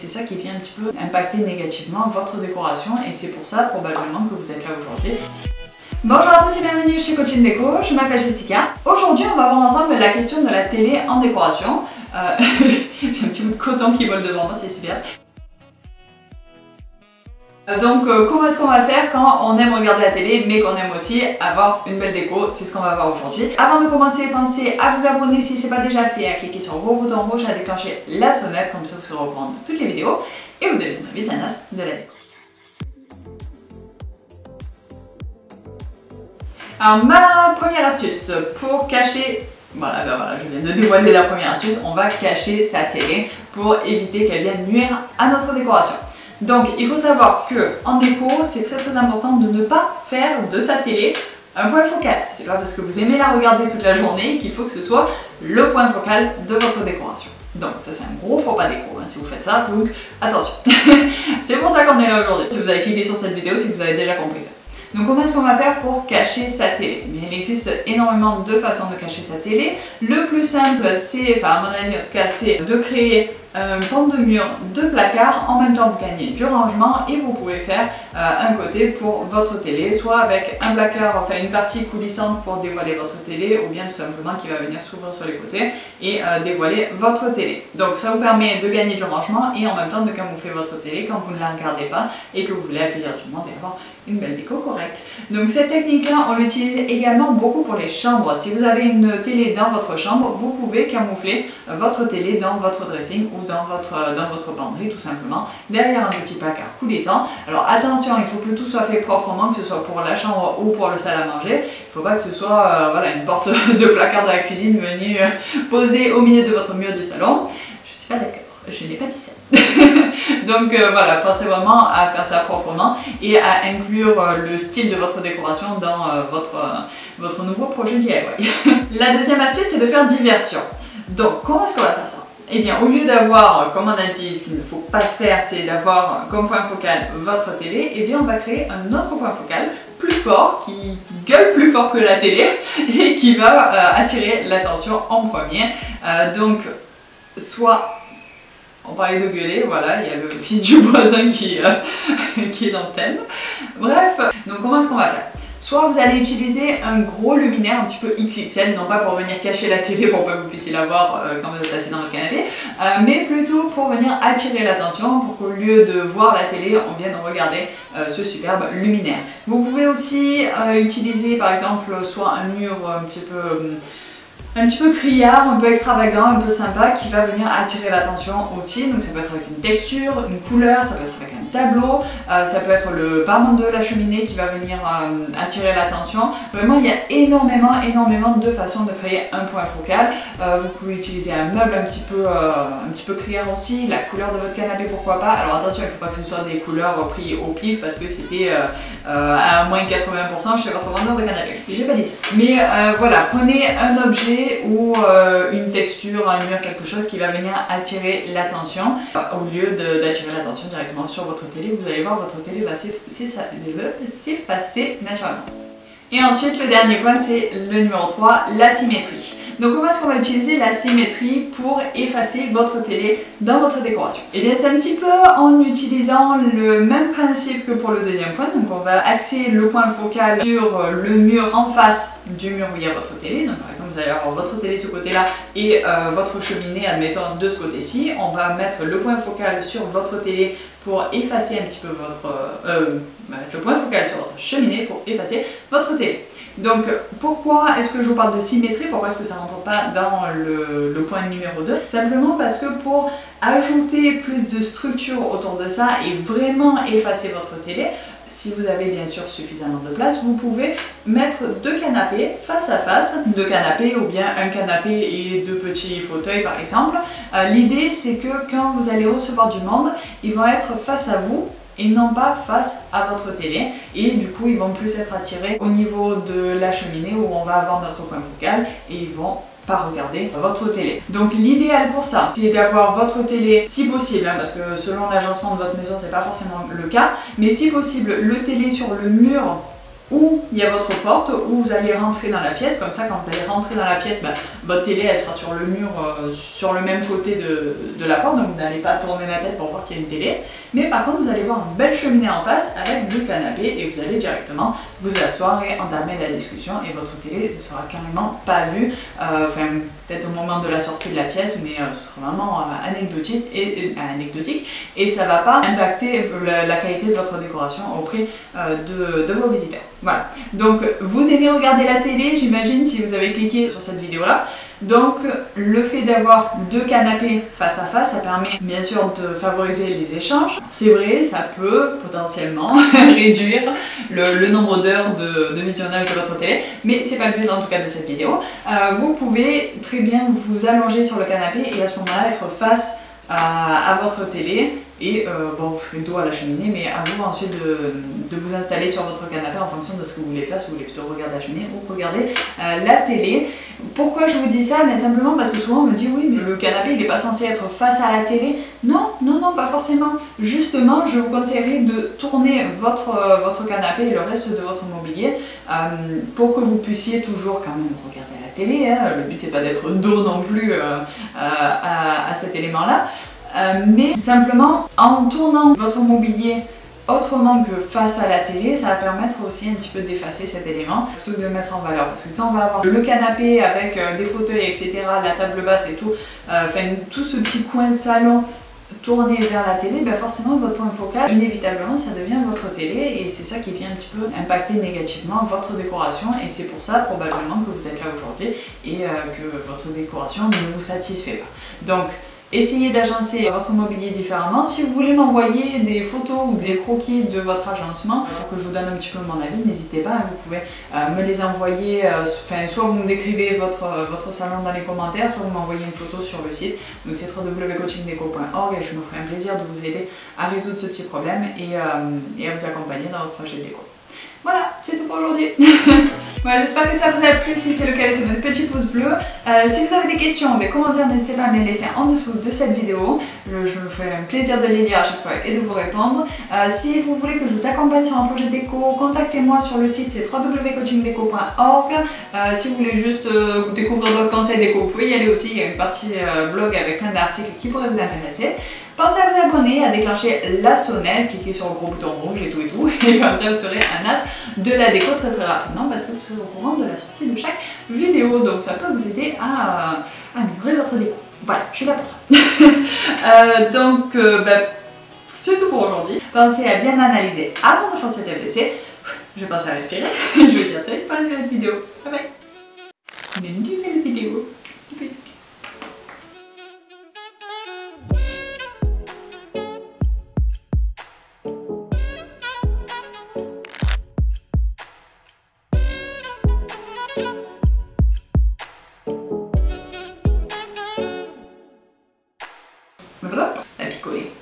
c'est ça qui vient un petit peu impacter négativement votre décoration et c'est pour ça probablement que vous êtes là aujourd'hui. Bonjour à tous et bienvenue chez Coaching Deco, je m'appelle Jessica. Aujourd'hui on va voir ensemble la question de la télé en décoration. J'ai un petit bout de coton qui vole devant moi, c'est super. Donc comment est-ce qu'on va faire quand on aime regarder la télé mais qu'on aime aussi avoir une belle déco, c'est ce qu'on va voir aujourd'hui. Avant de commencer, pensez à vous abonner si ce n'est pas déjà fait, à cliquer sur vos boutons rouges, à déclencher la sonnette, comme ça vous serez au courant de toutes les vidéos et vous deviendrez vite un as de la déco. Alors ma première astuce pour cacher, voilà, je viens de dévoiler la première astuce, on va cacher sa télé pour éviter qu'elle vienne nuire à notre décoration. Donc il faut savoir que en déco, c'est très important de ne pas faire de sa télé un point focal. C'est pas parce que vous aimez la regarder toute la journée qu'il faut que ce soit le point focal de votre décoration. Donc ça c'est un gros faux pas déco, hein, si vous faites ça, donc attention. C'est pour ça qu'on est là aujourd'hui. Si vous avez cliqué sur cette vidéo, c'est que vous avez déjà compris ça. Donc comment est-ce qu'on va faire pour cacher sa télé? Il existe énormément de façons de cacher sa télé. Le plus simple, c'est, à mon avis en tout cas, c'est de créer un pan de mur, deux placards. En même temps, vous gagnez du rangement et vous pouvez faire un côté pour votre télé, soit avec un placard, une partie coulissante pour dévoiler votre télé, ou bien tout simplement qui va venir s'ouvrir sur les côtés et dévoiler votre télé. Donc ça vous permet de gagner du rangement et en même temps de camoufler votre télé quand vous ne la regardez pas et que vous voulez accueillir du monde et avoir une belle déco correcte. Donc cette technique-là, on l'utilise également beaucoup pour les chambres. Si vous avez une télé dans votre chambre, vous pouvez camoufler votre télé dans votre dressing ou dans votre penderie tout simplement, derrière un petit placard coulissant. Alors attention, il faut que tout soit fait proprement, que ce soit pour la chambre ou pour le salle à manger. Il ne faut pas que ce soit une porte de placard de la cuisine venue poser au milieu de votre mur du salon. Je suis pas d'accord. Je n'ai pas dit ça. Donc pensez vraiment à faire ça proprement et à inclure le style de votre décoration dans votre nouveau projet DIY. La deuxième astuce, c'est de faire diversion. Donc comment est-ce qu'on va faire ça? Eh bien, au lieu d'avoir, comme on a dit, ce qu'il ne faut pas faire, c'est d'avoir comme point focal votre télé, eh bien on va créer un autre point focal plus fort, qui gueule plus fort que la télé et qui va attirer l'attention en premier. Donc, soit... On parlait de gueuler, voilà, il y a le fils du voisin qui est dans le thème. Bref, donc comment est-ce qu'on va faire? Soit vous allez utiliser un gros luminaire un petit peu XXL, non pas pour venir cacher la télé pour pas que vous puissiez la voir quand vous êtes assis dans le canapé, mais plutôt pour venir attirer l'attention, pour qu'au lieu de voir la télé, on vienne regarder ce superbe luminaire. Vous pouvez aussi utiliser par exemple soit un mur un petit peu criard, un peu extravagant, un peu sympa, qui va venir attirer l'attention aussi. Donc ça peut être avec une texture, une couleur, ça peut être avec un tableau, ça peut être le parement de la cheminée qui va venir attirer l'attention. Vraiment, il y a énormément de façons de créer un point focal. Vous pouvez utiliser un meuble un petit peu criard aussi, la couleur de votre canapé, pourquoi pas. Alors attention, il ne faut pas que ce soit des couleurs prises au pif parce que c'était à moins 80% chez votre vendeur de canapé. J'ai pas dit ça. Mais voilà, prenez un objet ou une texture, un mur, quelque chose qui va venir attirer l'attention au lieu d'attirer l'attention directement sur votre télé. Vous allez voir, votre télé va s'effacer naturellement. Et ensuite, le dernier point, c'est le numéro 3, la symétrie. Donc comment est-ce qu'on va utiliser la symétrie pour effacer votre télé dans votre décoration? Et bien c'est un petit peu en utilisant le même principe que pour le deuxième point. Donc on va axer le point focal sur le mur en face du mur où il y a votre télé. Donc par exemple vous allez avoir votre télé de ce côté-là et votre cheminée admettons de ce côté-ci. On va mettre le point focal sur votre télé pour effacer un petit peu votre... le point focal sur votre cheminée pour effacer votre télé. Donc pourquoi est-ce que je vous parle de symétrie? Pourquoi est-ce que ça ne rentre pas dans le point numéro 2? Simplement parce que pour ajouter plus de structure autour de ça et vraiment effacer votre télé, si vous avez bien sûr suffisamment de place, vous pouvez mettre deux canapés face à face, deux canapés ou bien un canapé et deux petits fauteuils par exemple. L'idée c'est que quand vous allez recevoir du monde, ils vont être face à vous et non pas face à votre télé, et du coup ils vont plus être attirés au niveau de la cheminée où on va avoir notre point focal et ils vont pas regarder votre télé. Donc l'idéal pour ça, c'est d'avoir votre télé si possible, hein, parce que selon l'agencement de votre maison c'est pas forcément le cas, mais si possible le télé sur le mur où il y a votre porte, où vous allez rentrer dans la pièce. Comme ça, quand vous allez rentrer dans la pièce, bah, votre télé elle sera sur le mur, sur le même côté de la porte, donc vous n'allez pas tourner la tête pour voir qu'il y a une télé. Mais par contre, vous allez voir une belle cheminée en face avec deux canapés et vous allez directement vous asseoir et entamer la discussion, et votre télé ne sera carrément pas vue, enfin peut-être au moment de la sortie de la pièce, mais ce sera vraiment anecdotique, et ça ne va pas impacter la qualité de votre décoration auprès de vos visiteurs. Voilà, donc vous aimez regarder la télé, j'imagine, si vous avez cliqué sur cette vidéo là. Donc le fait d'avoir deux canapés face à face, ça permet bien sûr de favoriser les échanges. C'est vrai, ça peut potentiellement réduire le nombre d'heures de visionnage de votre télé, mais c'est pas le but en tout cas de cette vidéo. Vous pouvez très bien vous allonger sur le canapé et à ce moment-là être face à votre télé, et bon, vous serez dos à la cheminée, mais à vous ensuite de vous installer sur votre canapé en fonction de ce que vous voulez faire, si vous voulez plutôt regarder la cheminée ou regarder la télé. Pourquoi je vous dis ça? Mais simplement parce que souvent on me dit oui, mais le canapé il n'est pas censé être face à la télé. Non, non, non, pas forcément. Justement, je vous conseillerais de tourner votre canapé et le reste de votre mobilier pour que vous puissiez toujours quand même regarder la télé, hein. Le but c'est pas d'être dos non plus à cet élément là. Mais simplement en tournant votre mobilier autrement que face à la télé, ça va permettre aussi un petit peu d'effacer cet élément plutôt que de le mettre en valeur, parce que quand on va avoir le canapé avec des fauteuils, etc., la table basse et tout, enfin tout ce petit coin salon tourné vers la télé, ben forcément votre point focal, inévitablement ça devient votre télé, et c'est ça qui vient un petit peu impacter négativement votre décoration, et c'est pour ça probablement que vous êtes là aujourd'hui et que votre décoration ne vous satisfait pas. Donc essayez d'agencer votre mobilier différemment. Si vous voulez m'envoyer des photos ou des croquis de votre agencement pour que je vous donne un petit peu mon avis, n'hésitez pas, vous pouvez me les envoyer, enfin, soit vous me décrivez votre salon dans les commentaires, soit vous m'envoyez une photo sur le site, donc c'est www.coachingdeco.org, et je me ferai un plaisir de vous aider à résoudre ce petit problème et à vous accompagner dans votre projet de déco. Voilà, c'est tout pour aujourd'hui. Ouais, j'espère que ça vous a plu. Si c'est le cas, laissez votre petit pouce bleu. Si vous avez des questions ou des commentaires, n'hésitez pas à me les laisser en dessous de cette vidéo. Je me ferai un plaisir de les lire à chaque fois et de vous répondre. Si vous voulez que je vous accompagne sur un projet déco, contactez-moi sur le site, c'est www.coachingdeco.org. Si vous voulez juste découvrir d'autres conseils déco, vous pouvez y aller aussi. Il y a une partie blog avec plein d'articles qui pourraient vous intéresser. Pensez à vous abonner, à déclencher la sonnette, cliquez sur le gros bouton rouge et tout et tout, et comme ça vous serez un as de la déco très très rapidement, parce que vous serez au courant de la sortie de chaque vidéo, donc ça peut vous aider à améliorer votre déco. Voilà, je suis là pour ça. Donc bah, c'est tout pour aujourd'hui. Pensez à bien analyser avant de faire cet AVC. Je pense à respirer. Je vous dis à très vite pour une nouvelle vidéo. Bye bye. Une nouvelle vidéo. Voilà, à picoler.